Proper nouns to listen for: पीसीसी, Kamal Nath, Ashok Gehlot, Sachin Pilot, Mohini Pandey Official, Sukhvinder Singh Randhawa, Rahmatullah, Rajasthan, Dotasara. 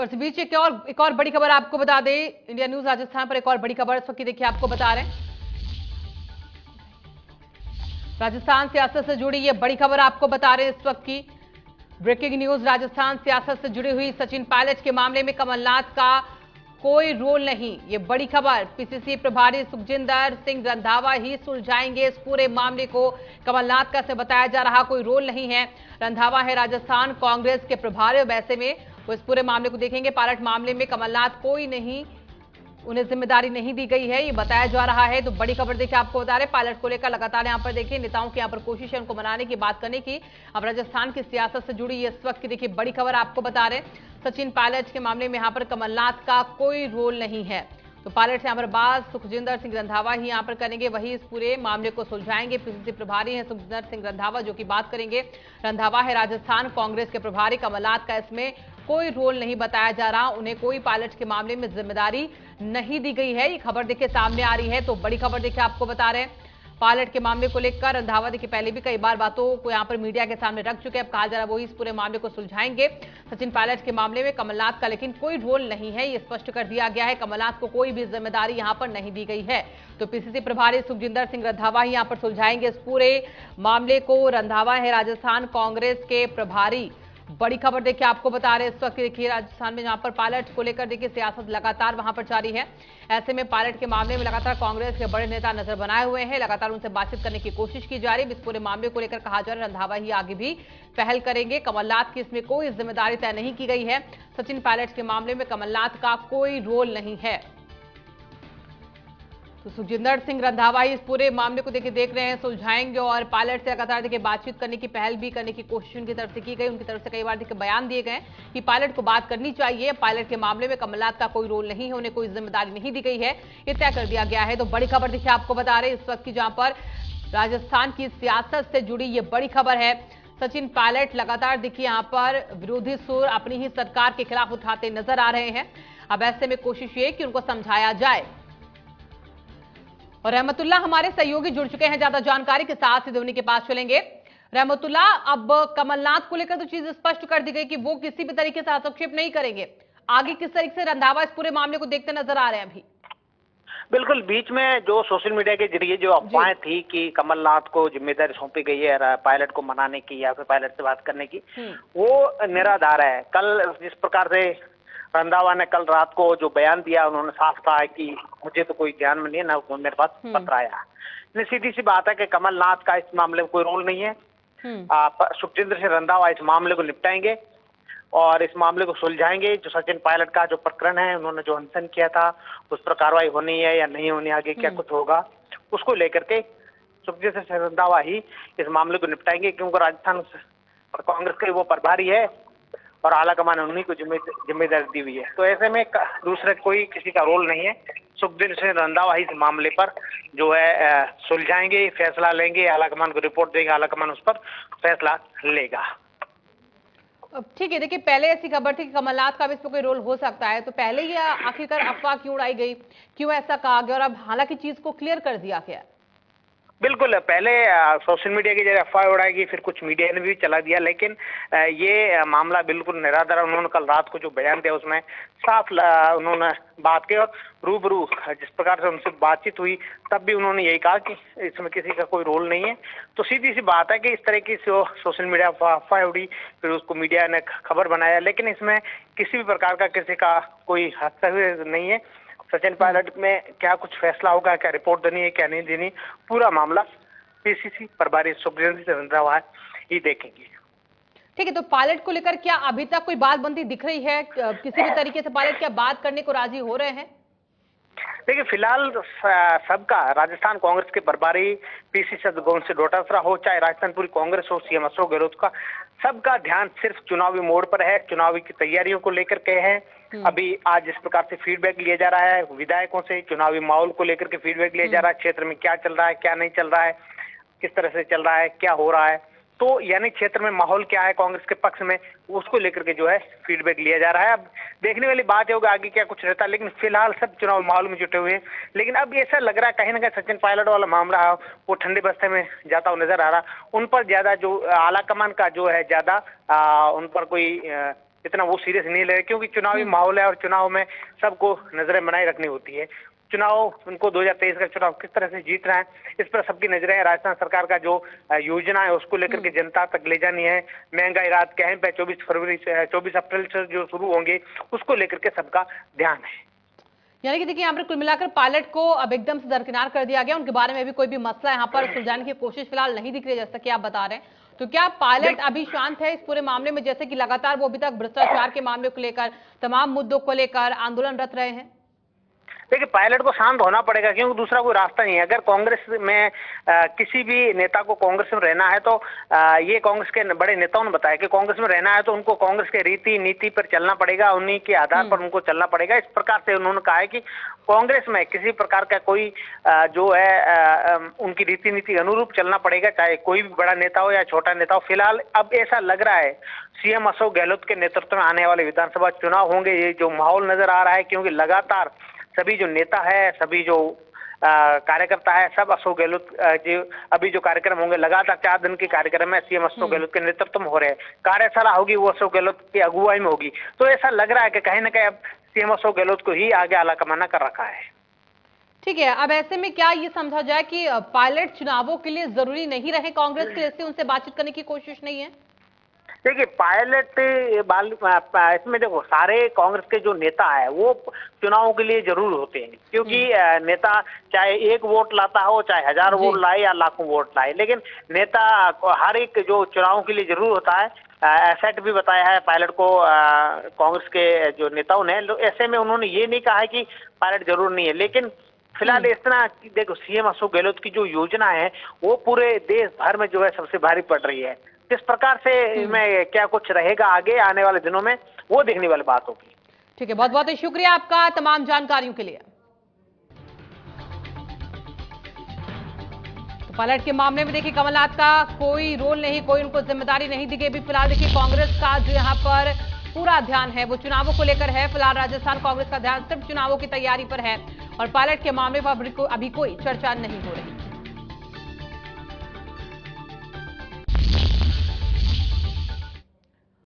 और इस बीच एक और बड़ी खबर आपको बता दें, इंडिया न्यूज राजस्थान पर एक और बड़ी खबर इस वक्त देखिए आपको बता रहे हैं। राजस्थान सियासत से जुड़ी ये बड़ी खबर आपको बता रहे हैं इस वक्त की ब्रेकिंग न्यूज। राजस्थान सियासत से जुड़ी हुई सचिन पायलट के मामले में कमलनाथ का कोई रोल नहीं, ये बड़ी खबर। पीसीसी प्रभारी सुखविंदर सिंह रंधावा ही सुलझाएंगे इस पूरे मामले को, कमलनाथ का से बताया जा रहा कोई रोल नहीं है। रंधावा है राजस्थान कांग्रेस के प्रभारी, वैसे में वो इस पूरे मामले को देखेंगे। पायलट मामले में कमलनाथ कोई नहीं, उन्हें जिम्मेदारी नहीं दी गई है, ये बताया जा रहा है। तो बड़ी खबर देखिए आपको बता रहे, पायलट को लेकर लगातार यहाँ पर देखिए नेताओं की यहाँ पर कोशिश है उनको मनाने की, बात करने की। अब राजस्थान की सियासत से जुड़ी इस वक्त की देखिए बड़ी खबर आपको बता रहे, सचिन पायलट के मामले में यहाँ पर कमलनाथ का कोई रोल नहीं है। तो पायलट से यहाँ पर बात सुखविंदर सिंह रंधावा ही यहाँ पर करेंगे, वही इस पूरे मामले को सुलझाएंगे। पीसीसी प्रभारी हैं सुखविंदर सिंह रंधावा जो कि बात करेंगे। रंधावा है राजस्थान कांग्रेस के प्रभारी, कमलनाथ का इसमें कोई रोल नहीं बताया जा रहा, उन्हें कोई पायलट के मामले में जिम्मेदारी नहीं दी गई है, ये खबर देखिए सामने आ रही है। तो बड़ी खबर देखिए आपको बता रहे हैं, पायलट के मामले को लेकर रंधावा देखिए पहले भी कई बार बातों को यहाँ पर मीडिया के सामने रख चुके हैं। अब कहा जा रहा है वो इस पूरे मामले को सुलझाएंगे। सचिन पायलट के मामले में कमलनाथ का लेकिन कोई रोल नहीं है, ये स्पष्ट कर दिया गया है। कमलनाथ को कोई भी जिम्मेदारी यहाँ पर नहीं दी गई है। तो पीसीसी प्रभारी सुखविंदर सिंह रंधावा ही यहाँ पर सुलझाएंगे इस पूरे मामले को। रंधावा है राजस्थान कांग्रेस के प्रभारी, बड़ी खबर देखिए आपको बता रहे इस वक्त। देखिए राजस्थान में जहां पर पायलट को लेकर देखिए सियासत लगातार वहां पर जारी है, ऐसे में पायलट के मामले में लगातार कांग्रेस के बड़े नेता नजर बनाए हुए हैं, लगातार उनसे बातचीत करने की कोशिश की जा रही है। इस पूरे मामले को लेकर कहा जा रहा है रंधावा ही आगे भी पहल करेंगे, कमलनाथ की इसमें कोई जिम्मेदारी तय नहीं की गई है। सचिन पायलट के मामले में कमलनाथ का कोई रोल नहीं है। तो सुखविंदर सिंह रंधावा इस पूरे मामले को देखिए देख रहे हैं, सुलझाएंगे। और पायलट से लगातार देखिए बातचीत करने की पहल भी करने की कोशिश उनकी तरफ से की गई, उनकी तरफ से कई बार देखिए बयान दिए गए कि पायलट को बात करनी चाहिए, पायलट के मामले में कमलनाथ का कोई रोल नहीं है, उन्हें कोई जिम्मेदारी नहीं दी गई है, ये तय कर दिया गया है। तो बड़ी खबर देखिए आपको बता रहे इस वक्त की जहां पर राजस्थान की सियासत से जुड़ी ये बड़ी खबर है। सचिन पायलट लगातार देखिए यहाँ पर विरोधी सुर अपनी ही सरकार के खिलाफ उठाते नजर आ रहे हैं। अब ऐसे में कोशिश ये कि उनको समझाया जाए। और रहमतुल्ला हमारे सहयोगी जुड़ चुके हैं ज्यादा जानकारी के साथ, सीधे उन्हीं के पास चलेंगे। रहमतुल्ला, अब कमलनाथ को लेकर तो चीज स्पष्ट कर दी गई कि वो किसी भी तरीके से हस्तक्षेप नहीं करेंगे, आगे किस तरीके से रंधावा इस पूरे मामले को देखते नजर आ रहे हैं अभी? बिल्कुल, बीच में जो सोशल मीडिया के जरिए जो अफवाहें थी कि कमलनाथ को जिम्मेदारी सौंपी गई है पायलट को मनाने की या फिर पायलट से बात करने की, वो निराधार है। कल जिस प्रकार से रंधावा ने कल रात को जो बयान दिया, उन्होंने साफ कहा कि मुझे तो कोई ज्ञान में नहीं, ना मेरे पास पत्र आया। सीधी सी बात है कि कमलनाथ का इस मामले में कोई रोल नहीं है। सुखविंदर सिंह रंधावा इस मामले को निपटाएंगे और इस मामले को सुलझाएंगे। जो सचिन पायलट का जो प्रकरण है, उन्होंने जो अनशन किया था उस पर कार्रवाई होनी है या नहीं होनी, आगे क्या कुछ होगा उसको लेकर के सुखविंदर सिंह रंधावा ही इस मामले को निपटाएंगे, क्योंकि राजस्थान कांग्रेस के वो प्रभारी है और आला कमान ने उन्हीं को जिम्मेदारी दी हुई है। तो ऐसे में दूसरे कोई किसी का रोल नहीं है। सुखविंदर सिंह रंधावा इस मामले पर जो है सुलझाएंगे, फैसला लेंगे, आला कमान को रिपोर्ट देंगे, आला कमान उस पर फैसला लेगा। ठीक है, देखिए पहले ऐसी खबर थी कि कमलनाथ का भी इसमें कोई रोल हो सकता है, तो पहले ये आखिरकार अफवाह क्यों उड़ाई गई, क्यों ऐसा कहा गया, और अब हालांकि चीज को क्लियर कर दिया गया? बिल्कुल, पहले सोशल मीडिया के जरिए अफवाह उड़ाएगी, फिर कुछ मीडिया ने भी चला दिया, लेकिन ये मामला बिल्कुल निराधार। उन्होंने कल रात को जो बयान दिया उसमें साफ उन्होंने बात की, और रूबरू जिस प्रकार से उनसे बातचीत हुई तब भी उन्होंने यही कहा कि इसमें किसी का कोई रोल नहीं है। तो सीधी सी बात है कि इस तरह की सोशल मीडिया अफवाह उड़ी, फिर उसको मीडिया ने खबर बनाया, लेकिन इसमें किसी भी प्रकार का किसी का कोई हस्तक्षेप नहीं है। सचिन पायलट में क्या कुछ फैसला होगा, क्या रिपोर्ट देनी है, क्या नहीं देनी, पूरा मामला पीसीसी प्रभारी सुखविंदर सिंह रंधावा ही देखेंगे। ठीक है, तो पायलट को लेकर क्या अभी तक कोई बात बनती दिख रही है, किसी भी तरीके से पायलट क्या बात करने को राजी हो रहे हैं? देखिए फिलहाल सबका, राजस्थान कांग्रेस के प्रभारी पीसीसी सदगोन से डोटासरा हो, चाहे राजस्थान पूरी कांग्रेस हो, सीएम अशोक गहलोत का, सबका ध्यान सिर्फ चुनावी मोड़ पर है, चुनावी की तैयारियों को लेकर के है। अभी आज जिस प्रकार से फीडबैक लिया जा रहा है विधायकों से, चुनावी माहौल को लेकर के फीडबैक लिया जा रहा है, क्षेत्र में क्या चल रहा है, क्या नहीं चल रहा है, किस तरह से चल रहा है, क्या हो रहा है, तो यानी क्षेत्र में माहौल क्या है कांग्रेस के पक्ष में, उसको लेकर के जो है फीडबैक लिया जा रहा है। अब देखने वाली बात होगी आगे क्या कुछ रहता है, लेकिन फिलहाल सब चुनाव माहौल में जुटे हुए हैं। लेकिन अब ऐसा लग रहा है कहीं ना कहीं सचिन पायलट वाला मामला वो ठंडे बस्ते में जाता हुआ नजर आ रहा, उन पर ज्यादा जो आला कमान का जो है ज्यादा उन पर कोई इतना वो सीरियस नहीं लगे, क्योंकि चुनावी माहौल है और चुनाव में सबको नजरें बनाए रखनी होती है। चुनाव उनको 2023 का चुनाव किस तरह से जीतना है इस पर सबकी नजरें हैं। राजस्थान सरकार का जो योजना है उसको लेकर के जनता तक ले जानी है। महंगाई राहत कैंप है 24 अप्रैल से जो शुरू होंगे, उसको लेकर के सबका ध्यान है। यानी कि देखिए यहाँ पर कुल मिलाकर पायलट को अब एकदम से दरकिनार कर दिया गया, उनके बारे में भी कोई भी मसला यहाँ पर सुलझाने की कोशिश फिलहाल नहीं दिख रही है जैसा कि आप बता रहे हैं। तो क्या पायलट अभी शांत है इस पूरे मामले में, जैसे कि लगातार वो अभी तक भ्रष्टाचार के मामले को लेकर, तमाम मुद्दों को लेकर आंदोलनरत रहे हैं? देखिए पायलट को शांत होना पड़ेगा, क्योंकि दूसरा कोई रास्ता नहीं है। अगर कांग्रेस में किसी भी नेता को कांग्रेस में रहना है तो ये कांग्रेस के बड़े नेताओं ने बताया कि कांग्रेस में रहना है तो उनको कांग्रेस के रीति नीति पर चलना पड़ेगा, उन्हीं के आधार पर उनको चलना पड़ेगा। इस प्रकार से उन्होंने कहा है कि कांग्रेस में किसी प्रकार का कोई जो है उनकी रीति नीति अनुरूप चलना पड़ेगा, चाहे कोई भी बड़ा नेता हो या छोटा नेता हो। फिलहाल अब ऐसा लग रहा है सीएम अशोक गहलोत के नेतृत्व में आने वाले विधानसभा चुनाव होंगे, ये जो माहौल नजर आ रहा है, क्योंकि लगातार सभी जो नेता है, सभी जो कार्यकर्ता है, सब अशोक गहलोत जी अभी जो कार्यक्रम होंगे लगातार 4 दिन के कार्यक्रम है सीएम अशोक गहलोत के नेतृत्व में हो रहे हैं। कार्यशाला होगी वो अशोक गहलोत की अगुवाई में होगी। तो ऐसा लग रहा है कि कहीं ना कहीं अब सीएम अशोक गहलोत को ही आगे आलाकमाना कर रखा है। ठीक है, अब ऐसे में क्या ये समझा जाए कि पायलट चुनावों के लिए जरूरी नहीं रहे कांग्रेस के, इससे उनसे बातचीत करने की कोशिश नहीं है? देखिए पायलट इसमें देखो सारे कांग्रेस के जो नेता है वो चुनावों के लिए जरूर होते हैं, क्योंकि नेता चाहे 1 वोट लाता हो, चाहे 1000 वोट लाए या लाखों वोट लाए, लेकिन नेता हर एक जो चुनावों के लिए जरूर होता है। एसेट भी बताया है पायलट को कांग्रेस के जो नेताओं ने, ऐसे में उन्होंने ये नहीं कहा है कि पायलट जरूर नहीं है। लेकिन फिलहाल इतना देखो सीएम अशोक गहलोत की जो योजना है वो पूरे देश भर में जो है सबसे भारी पड़ रही है। किस प्रकार से इसमें क्या कुछ रहेगा आगे आने वाले दिनों में, वो देखने वाली बात होगी। ठीक है, बहुत बहुत शुक्रिया आपका तमाम जानकारियों के लिए। तो पायलट के मामले में देखिए कमलनाथ का कोई रोल नहीं, कोई उनको जिम्मेदारी नहीं दी गई। फिलहाल देखिए कांग्रेस का जो यहाँ पर पूरा ध्यान है वो चुनावों को लेकर है। फिलहाल राजस्थान कांग्रेस का ध्यान सिर्फ चुनावों की तैयारी पर है और पायलट के मामले पर अभी कोई चर्चा नहीं हो रही।